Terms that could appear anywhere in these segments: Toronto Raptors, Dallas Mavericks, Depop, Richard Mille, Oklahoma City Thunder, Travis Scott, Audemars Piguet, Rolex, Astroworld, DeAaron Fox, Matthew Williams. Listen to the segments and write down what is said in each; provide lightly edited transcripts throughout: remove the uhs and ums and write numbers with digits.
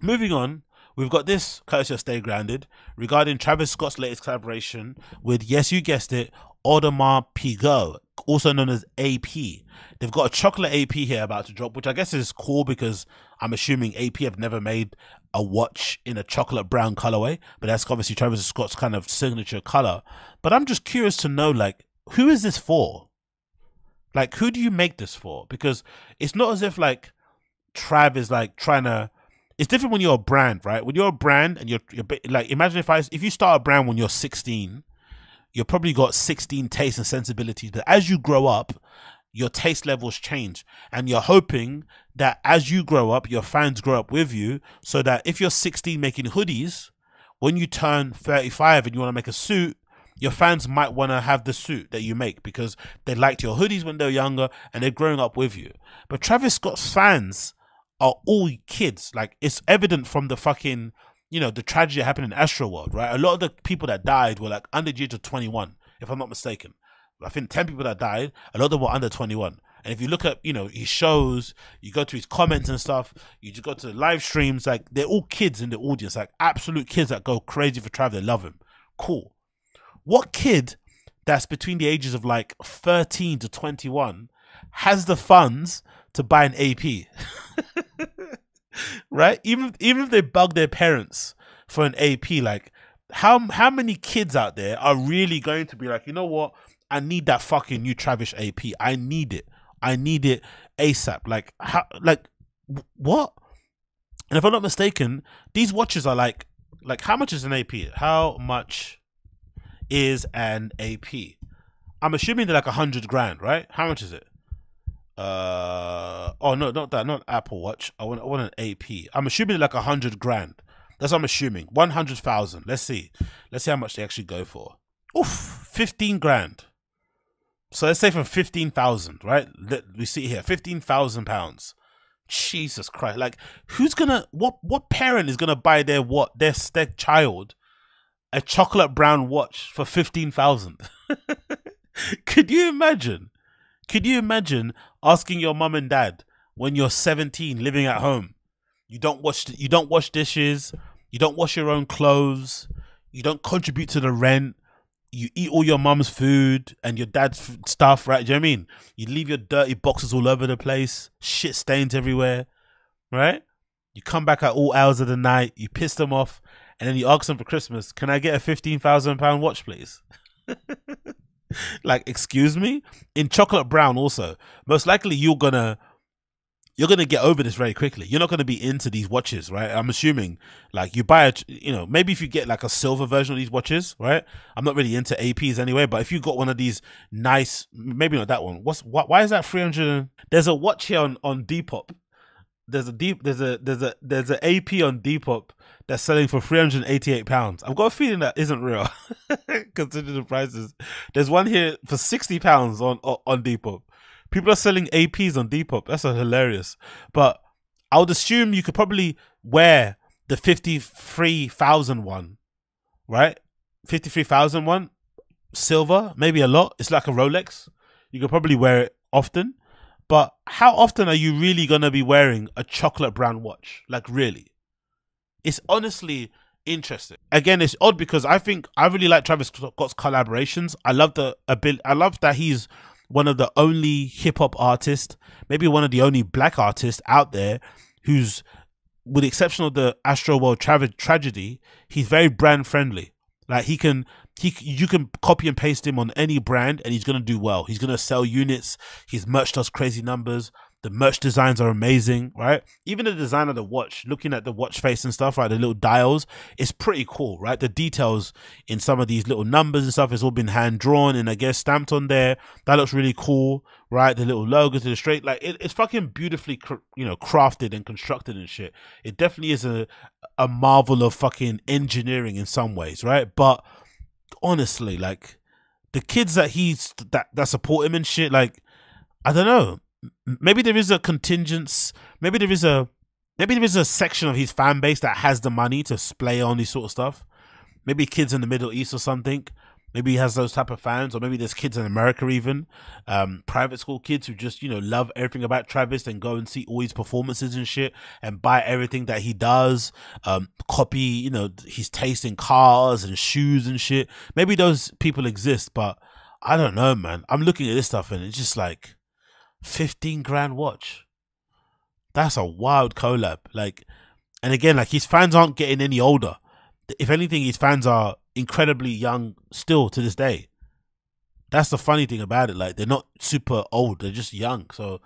Moving on, we've got this courtesy of Stay Grounded regarding Travis Scott's latest collaboration with, yes, you guessed it, Audemars Piguet, also known as AP. They've got a chocolate AP here about to drop, which I guess is cool because I'm assuming AP have never made a watch in a chocolate brown colorway, but that's obviously Travis Scott's kind of signature color. But I'm just curious to know, like, who is this for? Like, who do you make this for? Because it's not as if like Trav is like trying to. It's different when you're a brand, right? When you're a brand and you're like, imagine if you start a brand when you're 16, you've probably got 16 tastes and sensibilities. But as you grow up, your taste levels change, and you're hoping that as you grow up, your fans grow up with you, so that if you're 16 making hoodies, when you turn 35 and you want to make a suit, your fans might want to have the suit that you make because they liked your hoodies when they were younger and they're growing up with you. But Travis Scott's fans are all kids. Like, it's evident from the fucking, you know, the tragedy that happened in Astroworld, right? A lot of the people that died were like under the age of 21, if I'm not mistaken. I think 10 people that died, a lot of them were under 21. And if you look at, you know, his shows, you go to his comments and stuff, you just go to the live streams, like, they're all kids in the audience, like absolute kids that go crazy for Trav, they love him. Cool. What kid that's between the ages of like 13 to 21 has the funds to buy an AP? Right? Even if they bug their parents for an AP, like, how many kids out there are really going to be like, you know what? I need that fucking new Travis AP. I need it. I need it ASAP. Like, how? Like, what? And if I'm not mistaken, these watches are like how much is an AP? How much is an AP? I'm assuming they're like 100 grand, right? How much is it? Oh no, not that, not Apple Watch. I want an AP. I'm assuming like 100 grand. That's what I'm assuming. 100,000. Let's see how much they actually go for. Oof, 15 grand. So let's say from 15,000, right? We see here, 15,000 pounds. Jesus Christ! Like, who's gonna? What parent is gonna buy their child a chocolate brown watch for 15,000? Could you imagine? Could you imagine asking your mum and dad when you're 17, living at home? You don't wash dishes. You don't wash your own clothes. You don't contribute to the rent. You eat all your mum's food and your dad's stuff, right? Do you know what I mean? You leave your dirty boxes all over the place, shit stains everywhere, right? You come back at all hours of the night, you piss them off, and then you ask them for Christmas, can I get a 15,000 pound watch, please? Like, excuse me? In chocolate brown also. Most likely you're gonna get over this very quickly. You're not gonna be into these watches, right? I'm assuming, like, you buy a, you know, maybe if you get like a silver version of these watches, right? I'm not really into APs anyway, but if you got one of these nice, maybe not that one. Why is that 300? There's a watch here on Depop. There's an AP on Depop that's selling for £388. I've got a feeling that isn't real, considering the prices. There's one here for £60 on Depop. People are selling APs on Depop. That's hilarious. But I would assume you could probably wear the 53,000 one, right? 53,000 one, silver, maybe a lot. It's like a Rolex. You could probably wear it often. But how often are you really going to be wearing a chocolate brown watch? Like, really? It's honestly interesting. Again, it's odd because I think I really like Travis Scott's collaborations. I love the ability. I love that he's one of the only hip-hop artists, maybe one of the only black artists out there who's, with the exception of the Astroworld tragedy, he's very brand-friendly. Like, you can copy and paste him on any brand and he's going to do well. He's going to sell units. His merch does crazy numbers. The merch designs are amazing, right? Even the design of the watch, looking at the watch face and stuff, right? The little dials, it's pretty cool, right? The details in some of these little numbers and stuff, it's all been hand-drawn and I guess stamped on there. That looks really cool, right? The little logo to the straight, like, it's fucking beautifully, you know, crafted and constructed and shit. It definitely is a marvel of fucking engineering in some ways, right? But honestly, like, the kids that support him and shit, like, I don't know. Maybe there is a contingent, maybe there is a section of his fan base that has the money to splay on this sort of stuff. Maybe kids in the Middle East or something Maybe he has those type of fans, or maybe there's kids in America even, private school kids who just, you know, love everything about Travis and go and see all his performances and shit and buy everything that he does, copy, you know, his taste in cars and shoes and shit. Maybe those people exist, but I don't know, man. I'm looking at this stuff and it's just like 15 grand watch. That's a wild collab. Like, and again, like, his fans aren't getting any older. If anything, his fans are incredibly young still to this day. That's the funny thing about it. Like, they're not super old, they're just young. So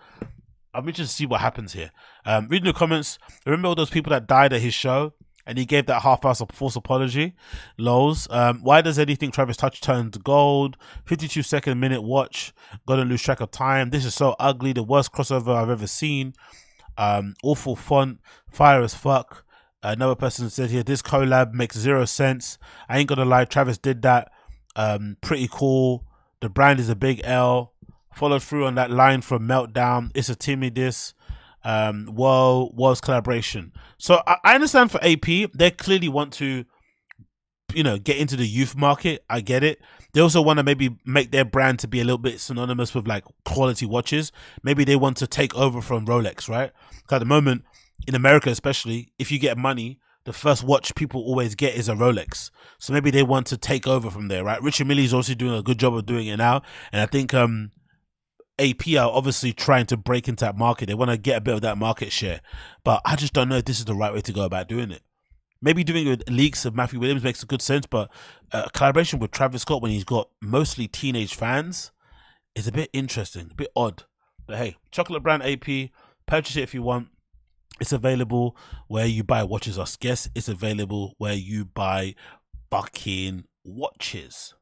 I'm interested to see what happens here. Reading the comments, remember all those people that died at his show and he gave that half-ass false apology? Lols. Why does anything Travis touch turn to gold? 52-second minute watch, gonna lose track of time. This is so ugly, the worst crossover I've ever seen. Awful font, fire as fuck. Another person said here, this collab makes zero sense. I ain't gonna lie, Travis did that. Pretty cool. The brand is a big L. Follow through on that line from Meltdown. It's a Timmy diss. Whoa, was collaboration. So I understand for AP, they clearly want to, you know, get into the youth market. I get it. They also want to maybe make their brand to be a little bit synonymous with like quality watches. Maybe they want to take over from Rolex, right? Because at the moment, in America especially, if you get money, the first watch people always get is a Rolex. So maybe they want to take over from there, right? Richard Mille is also doing a good job of doing it now. And I think AP are obviously trying to break into that market. They want to get a bit of that market share. But I just don't know if this is the right way to go about doing it. Maybe doing it with leaks of Matthew Williams makes a good sense, but a collaboration with Travis Scott when he's got mostly teenage fans is a bit interesting, a bit odd. But hey, chocolate brand AP, purchase it if you want. It's available where you buy watches. It's available where you buy fucking watches.